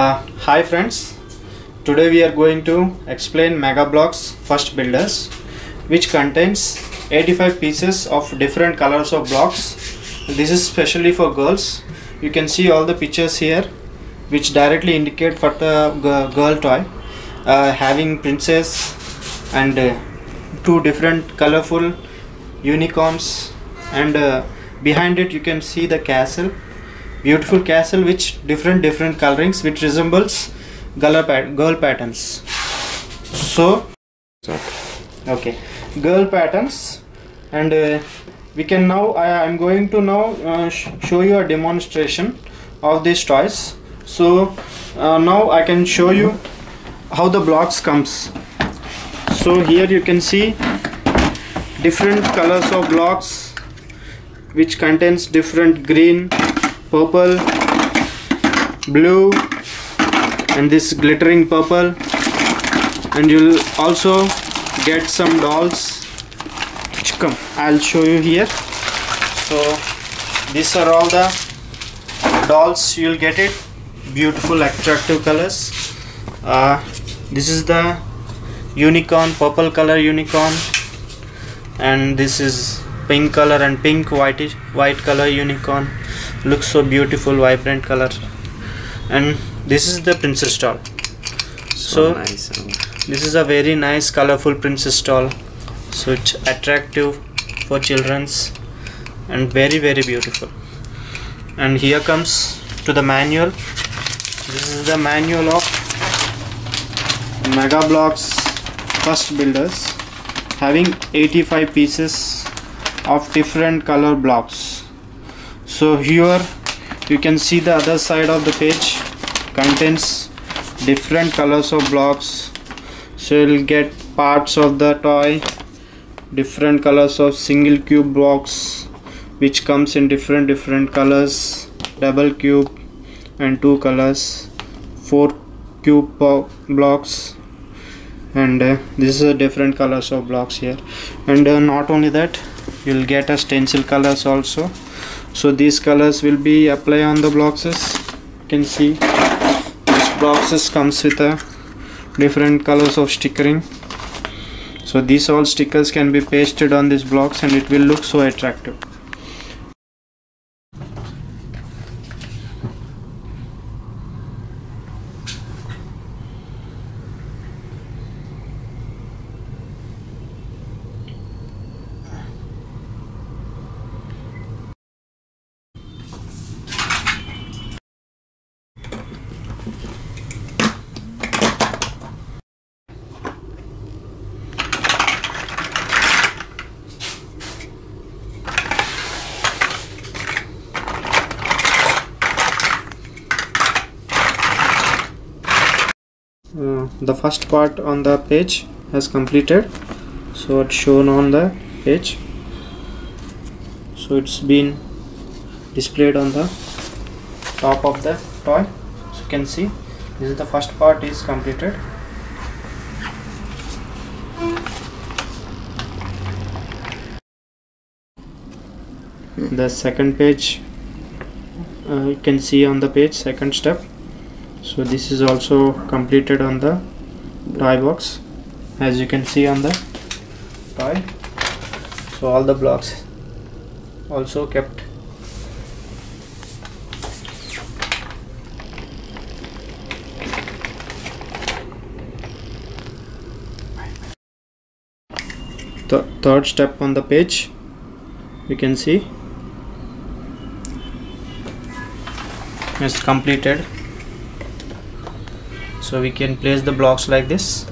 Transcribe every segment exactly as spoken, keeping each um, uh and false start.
Uh, hi friends, today we are going to explain Mega Bloks First Builders, which contains eighty-five pieces of different colors of blocks. This is specially for girls. You can see all the pictures here which directly indicate for the girl toy, uh, having princess and uh, two different colorful unicorns, and uh, behind it you can see the castle, beautiful castle which different different colorings which resembles girl, pat girl patterns. So okay, girl patterns, and uh, we can now I am going to now uh, sh show you a demonstration of these toys. So uh, now I can show you how the blocks comes. So here you can see different colors of blocks which contains different green, purple, blue, and this glittering purple, and you'll also get some dolls which come. I'll show you here. So these are all the dolls, you'll get it, beautiful attractive colors. Uh, this is the unicorn, purple color unicorn, and this is pink color and pink whitish white color unicorn, looks so beautiful, vibrant color. And this is the princess doll, so, so nice. This is a very nice colorful princess doll, so it's attractive for children's and very very beautiful. And here comes to the manual. This is the manual of Mega Bloks First Builders, having eighty-five pieces of different color blocks. So here you can see the other side of the page contains different colors of blocks, so you'll get parts of the toy, different colors of single cube blocks which comes in different different colors, double cube and two colors, four cube blocks, and uh, this is a different colors of blocks here. And uh, not only that, you'll get a stencil colors also, so these colors will be applied on the blocks. You can see this blocks comes with a different colors of stickering, so these all stickers can be pasted on these blocks and it will look so attractive. Uh, the first part on the page has completed, so it's shown on the page, so it's been displayed on the top of the toy. So you can see this is the first part is completed. The second page, uh, you can see on the page second step. So this is also completed on the toy box, as you can see on the toy. So all the blocks also kept. The third step on the page, you can see it's completed. So we can place the blocks like this.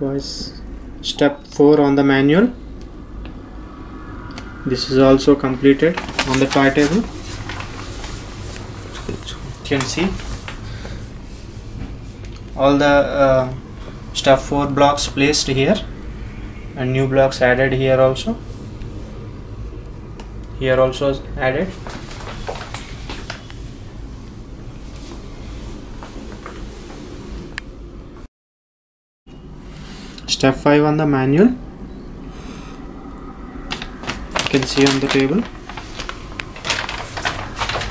Was step four on the manual. This is also completed on the toy table. You can see all the uh, step four blocks placed here, and new blocks added here also, here also added. step five on the manual. You can see on the table.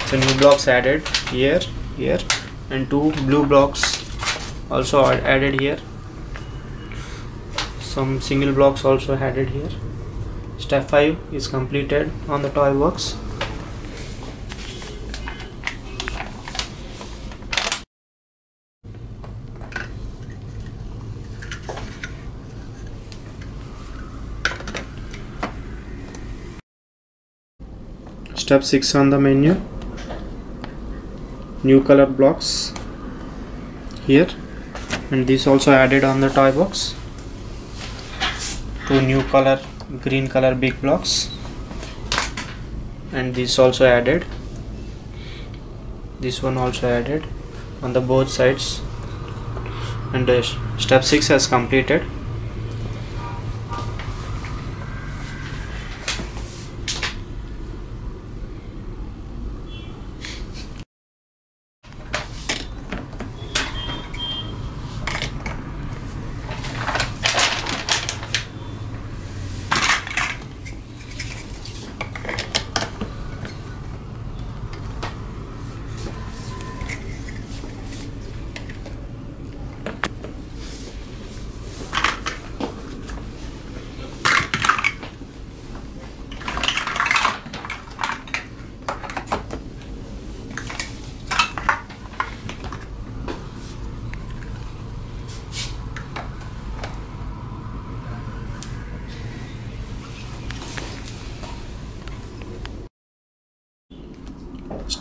So new blocks added here, here, and two blue blocks also are added here. Some single blocks also added here. Step five is completed on the toy box. Step six on the menu, new color blocks here, and this also added on the toy box. Two new color green color big blocks, and this also added, this one also added on the both sides, and uh, step six has completed.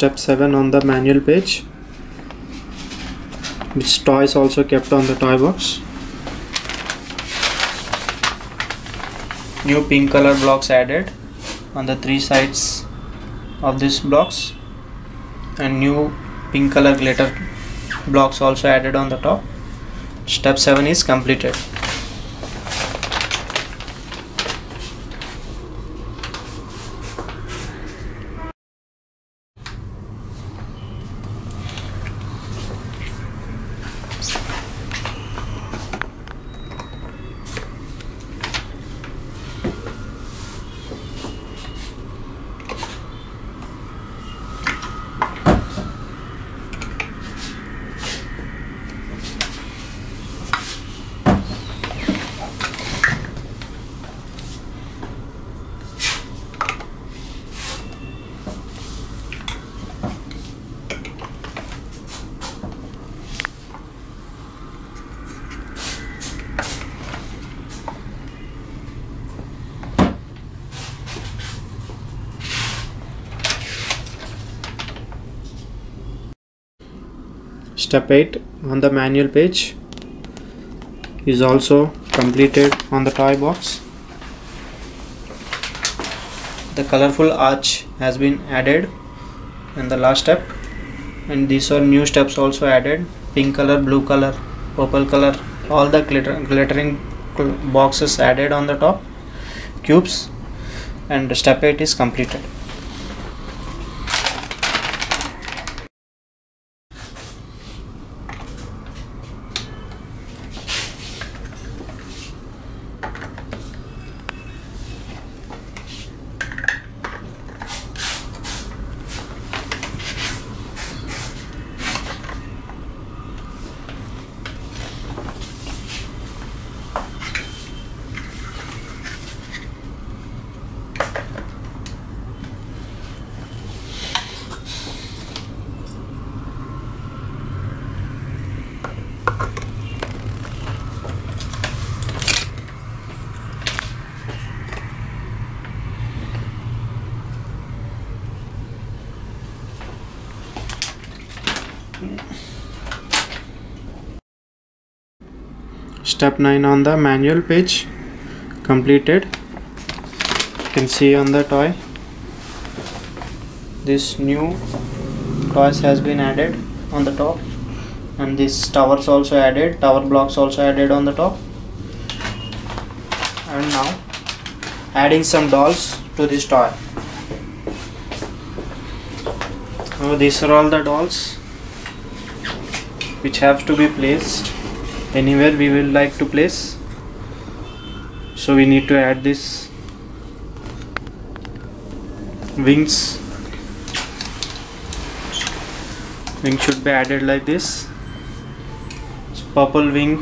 Step seven on the manual page, which toys also kept on the toy box. New pink color blocks added on the three sides of these blocks, and new pink color glitter blocks also added on the top. Step seven is completed. Step eight on the manual page is also completed on the toy box. The colorful arch has been added in the last step, and these are new steps also added. Pink color, blue color, purple color, all the glitter, glittering boxes added on the top, cubes, and step eight is completed. Step nine on the manual page completed. You can see on the toy this new toys has been added on the top, and these towers also added, tower blocks also added on the top. And now adding some dolls to this toy. Now these are all the dolls which have to be placed anywhere we will like to place. so we need to add this wings. Wing should be added like this. So purple wing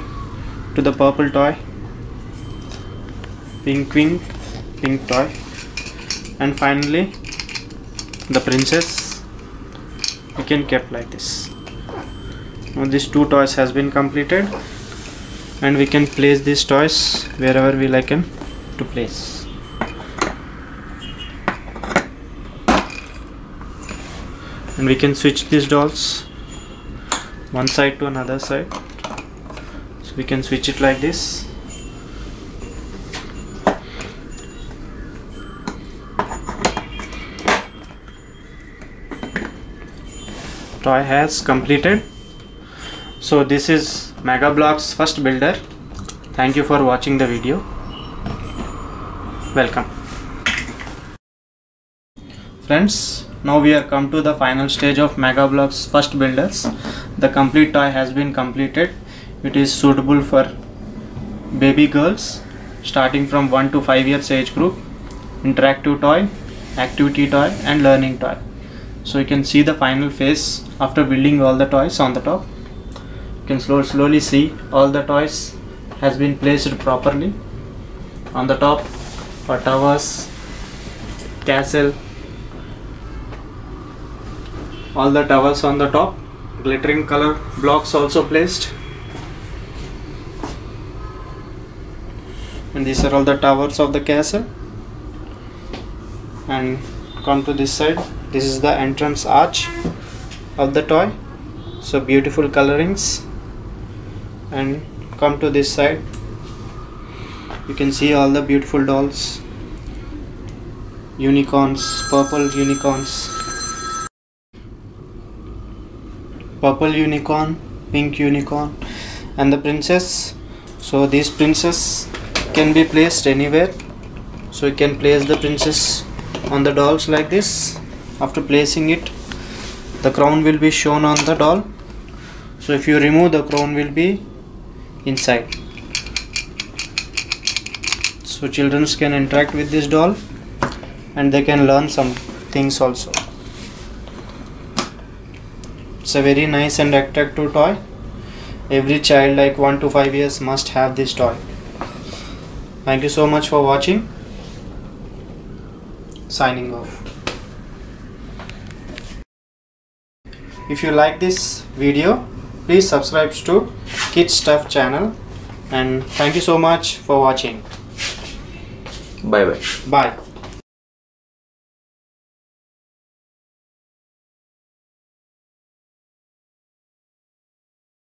to the purple toy, pink wing, pink toy, and finally the princess we can keep like this. Now these two toys has been completed, and we can place these toys wherever we like them to place. And we can switch these dolls one side to another side, so we can switch it like this. Toy has completed. So this is Mega Bloks First Builder. Thank you for watching the video. Welcome. Friends, now we are come to the final stage of Mega Bloks First Builders. The complete toy has been completed. It is suitable for baby girls starting from one to five years age group. Interactive toy, activity toy, and learning toy. So you can see the final phase after building all the toys on the top. You can slow, slowly see all the toys has been placed properly on the top for towers, castle. All the towers on the top, glittering color blocks also placed, and these are all the towers of the castle. And come to this side, this is the entrance arch of the toy, so beautiful colorings. And come to this side, you can see all the beautiful dolls, unicorns, purple unicorns, purple unicorn, pink unicorn, and the princess. So these princess can be placed anywhere, so you can place the princess on the dolls like this. After placing it, the crown will be shown on the doll, so if you remove, the crown will be inside, so children can interact with this doll and they can learn some things also. It's a very nice and attractive toy. Every child like one to five years must have this toy. Thank you so much for watching. Signing off. If you like this video, please subscribe to Kids Stuff channel, and thank you so much for watching. Bye bye. Bye.